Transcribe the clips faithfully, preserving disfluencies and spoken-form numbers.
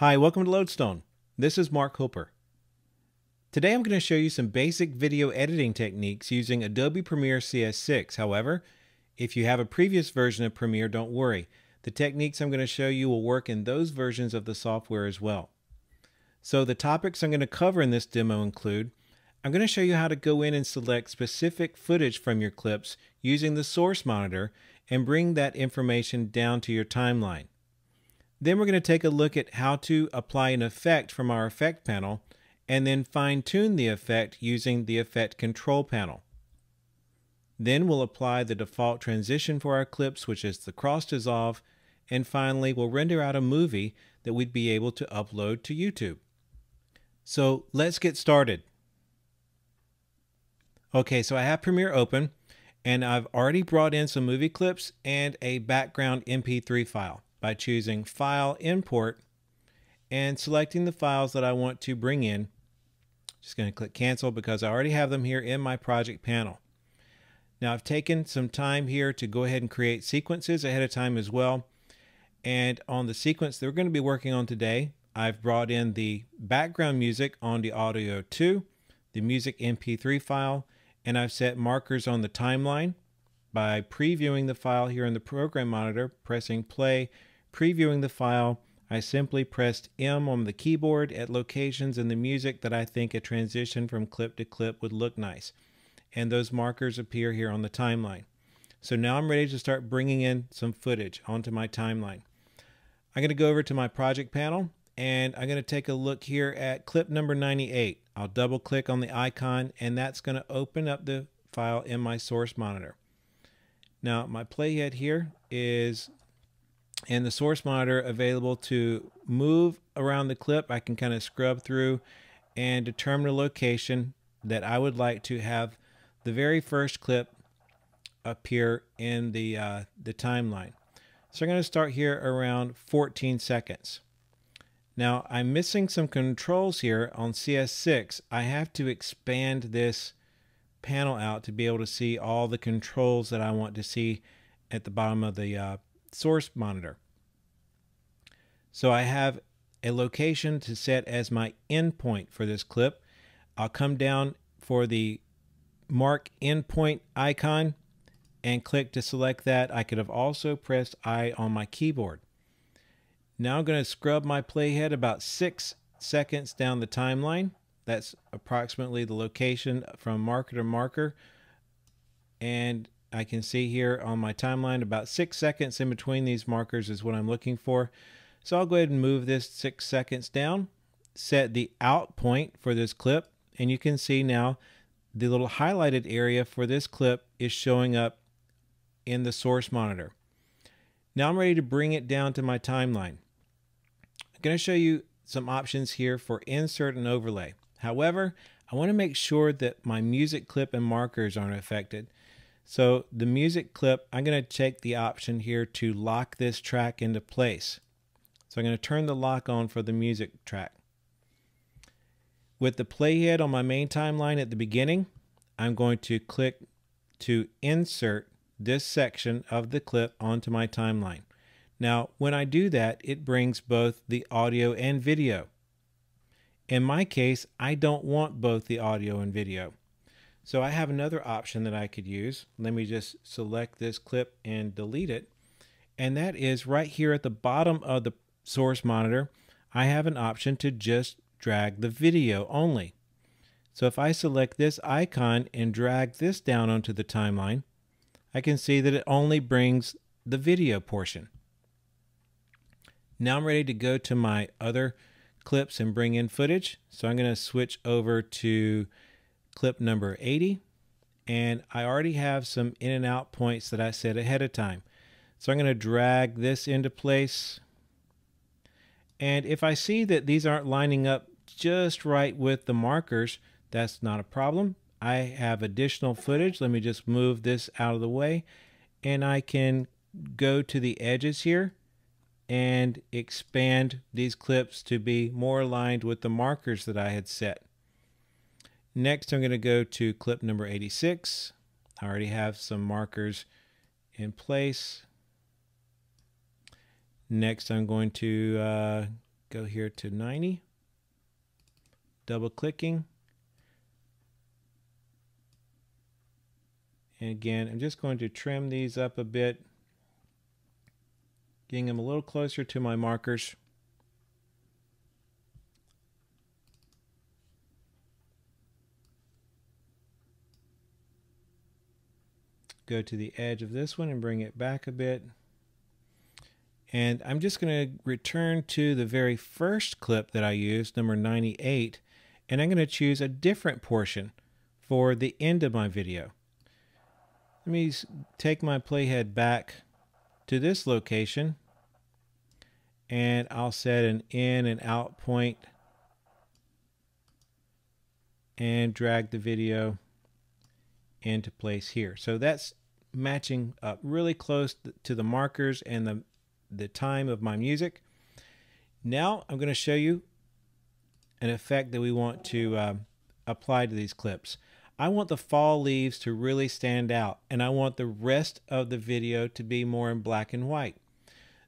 Hi, welcome to Lodestone. This is Mark Hooper. Today I'm going to show you some basic video editing techniques using Adobe Premiere C S six. However, if you have a previous version of Premiere, don't worry. The techniques I'm going to show you will work in those versions of the software as well. So the topics I'm going to cover in this demo include, I'm going to show you how to go in and select specific footage from your clips using the Source Monitor and bring that information down to your timeline. Then we're going to take a look at how to apply an effect from our effect panel and then fine-tune the effect using the Effect Control panel. Then we'll apply the default transition for our clips, which is the Cross Dissolve, and finally we'll render out a movie that we'd be able to upload to YouTube. So let's get started. Okay, so I have Premiere open and I've already brought in some movie clips and a background M P three file. By choosing File, Import, and selecting the files that I want to bring in. Just going to click Cancel because I already have them here in my project panel. Now I've taken some time here to go ahead and create sequences ahead of time as well. And on the sequence that we're going to be working on today, I've brought in the background music on the Audio two, the Music M P three file, and I've set markers on the timeline by previewing the file here in the program monitor, pressing play, previewing the file. I simply pressed M on the keyboard at locations in the music that I think a transition from clip to clip would look nice. And those markers appear here on the timeline. So now I'm ready to start bringing in some footage onto my timeline. I'm going to go over to my project panel and I'm going to take a look here at clip number ninety-eight. I'll double click on the icon and that's going to open up the file in my Source Monitor. Now my playhead here is in the Source Monitor available to move around the clip. I can kind of scrub through and determine a location that I would like to have the very first clip appear in the, uh, the timeline. So I'm going to start here around fourteen seconds. Now I'm missing some controls here on C S six. I have to expand this panel out to be able to see all the controls that I want to see at the bottom of the uh, Source Monitor. So I have a location to set as my endpoint for this clip. I'll come down for the mark endpoint icon and click to select that. I could have also pressed I on my keyboard. Now I'm going to scrub my playhead about six seconds down the timeline. That's approximately the location from marker to marker. And I can see here on my timeline about six seconds in between these markers is what I'm looking for. So I'll go ahead and move this six seconds down, set the out point for this clip. And you can see now the little highlighted area for this clip is showing up in the Source Monitor. Now I'm ready to bring it down to my timeline. I'm going to show you some options here for insert and overlay. However, I want to make sure that my music clip and markers aren't affected. So the music clip, I'm going to take the option here to lock this track into place. So I'm going to turn the lock on for the music track. With the playhead on my main timeline at the beginning, I'm going to click to insert this section of the clip onto my timeline. Now, when I do that, it brings both the audio and video. In my case, I don't want both the audio and video. So I have another option that I could use. Let me just select this clip and delete it. And that is right here at the bottom of the Source Monitor, I have an option to just drag the video only. So if I select this icon and drag this down onto the timeline, I can see that it only brings the video portion. Now I'm ready to go to my other clips and bring in footage. So I'm going to switch over to clip number eighty. And I already have some in and out points that I set ahead of time. So I'm going to drag this into place. And if I see that these aren't lining up just right with the markers, that's not a problem. I have additional footage. Let me just move this out of the way. And I can go to the edges here and expand these clips to be more aligned with the markers that I had set. Next, I'm going to go to clip number eighty-six. I already have some markers in place. Next, I'm going to uh, Go here to ninety, double clicking. And again, I'm just going to trim these up a bit, getting them a little closer to my markers. Go to the edge of this one and bring it back a bit. And I'm just going to return to the very first clip that I used, number ninety-eight, and I'm going to choose a different portion for the end of my video. Let me take my playhead back to this location, and I'll set an in and out point and drag the video into place here. So that's matching up really close to the markers and the the time of my music. Now I'm going to show you an effect that we want to uh, apply to these clips. I want the fall leaves to really stand out, and I want the rest of the video to be more in black and white.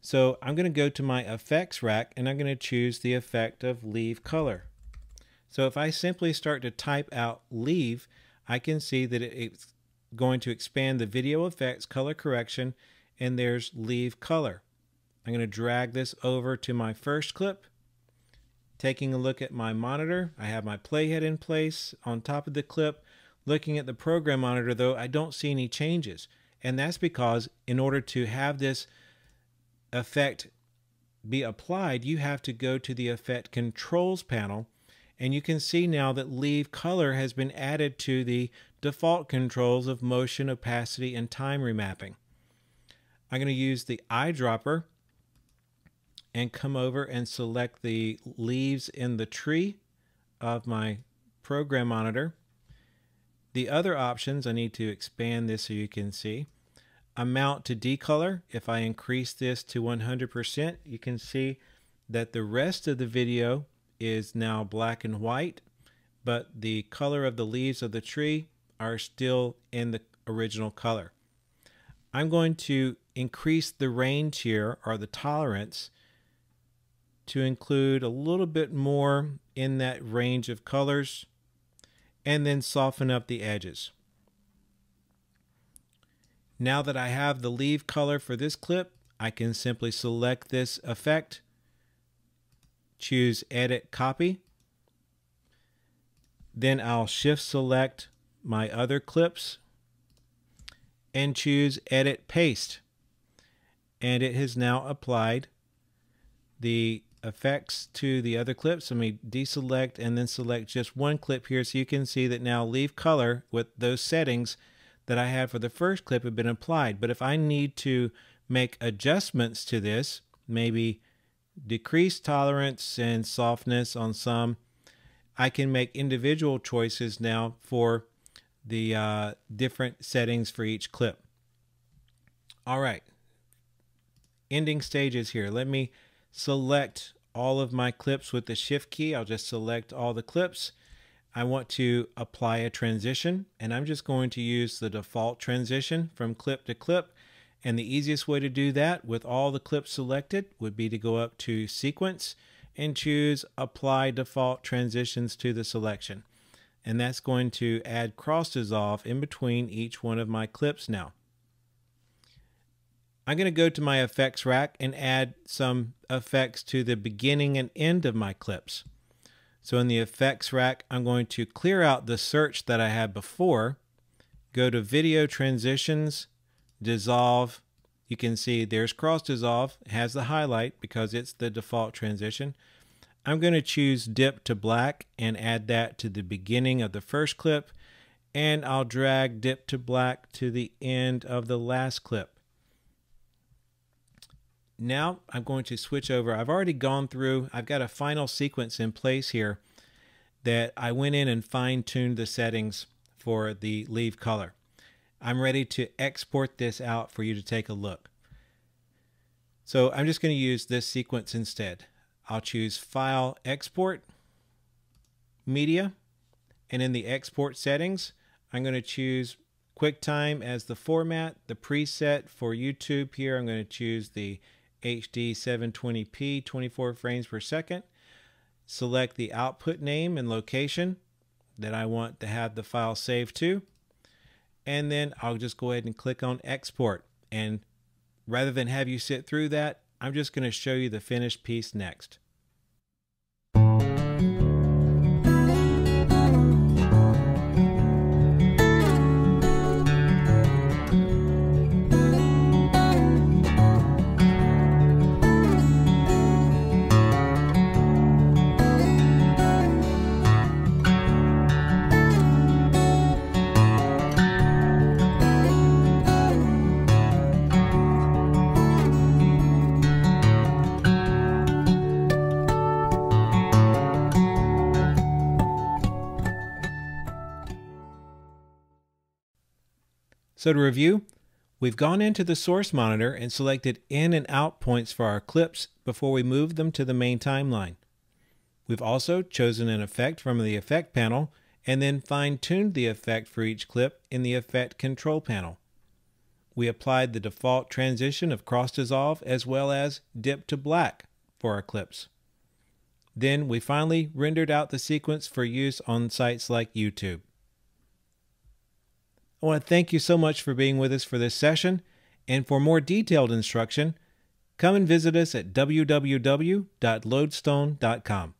So I'm going to go to my effects rack, and I'm going to choose the effect of leave color. So if I simply start to type out leave, I can see that it's going to expand the video effects color correction, and there's leave color. I'm going to drag this over to my first clip. Taking a look at my monitor, I have my playhead in place on top of the clip. Looking at the program monitor though, I don't see any changes. And that's because in order to have this effect be applied, you have to go to the Effect Controls panel, and you can see now that Leave Color has been added to the default controls of motion, opacity, and time remapping. I'm going to use the eyedropper and come over and select the leaves in the tree of my program monitor. The other options, I need to expand this so you can see. Amount to decolor, if I increase this to one hundred percent, you can see that the rest of the video is now black and white, but the color of the leaves of the tree are still in the original color. I'm going to increase the range here, or the tolerance, to include a little bit more in that range of colors, and then soften up the edges. Now that I have the leave color for this clip, I can simply select this effect, choose edit copy, then I'll shift select my other clips and choose edit paste, and it has now applied the effects to the other clips. Let me deselect and then select just one clip here, so you can see that now leave color with those settings that I had for the first clip have been applied. But if I need to make adjustments to this, maybe decrease tolerance and softness on some, I can make individual choices now for the uh, different settings for each clip. All right, ending stages here. Let me select all of my clips with the shift key. I'll just select all the clips. I want to apply a transition, and I'm just going to use the default transition from clip to clip. And the easiest way to do that with all the clips selected would be to go up to sequence and choose apply default transitions to the selection. And that's going to add cross dissolve in between each one of my clips now. I'm going to go to my effects rack and add some effects to the beginning and end of my clips. So in the effects rack, I'm going to clear out the search that I had before, go to video transitions, dissolve. You can see there's cross dissolve, it has the highlight because it's the default transition. I'm going to choose dip to black and add that to the beginning of the first clip, and I'll drag dip to black to the end of the last clip. Now I'm going to switch over. I've already gone through, I've got a final sequence in place here that I went in and fine-tuned the settings for the leave color. I'm ready to export this out for you to take a look. So I'm just going to use this sequence instead. I'll choose File, Export, Media, and in the Export settings, I'm going to choose QuickTime as the format, the preset for YouTube here. I'm going to choose the H D seven twenty p twenty-four frames per second. Select the output name and location that I want to have the file saved to, and then I'll just go ahead and click on export. And rather than have you sit through that, I'm just going to show you the finished piece next. So to review, we've gone into the source monitor and selected in and out points for our clips before we move them to the main timeline. We've also chosen an effect from the effect panel and then fine-tuned the effect for each clip in the effect control panel. We applied the default transition of Cross Dissolve as well as Dip to Black for our clips. Then we finally rendered out the sequence for use on sites like YouTube. I want to thank you so much for being with us for this session, and for more detailed instruction, come and visit us at w w w dot lodestone dot com.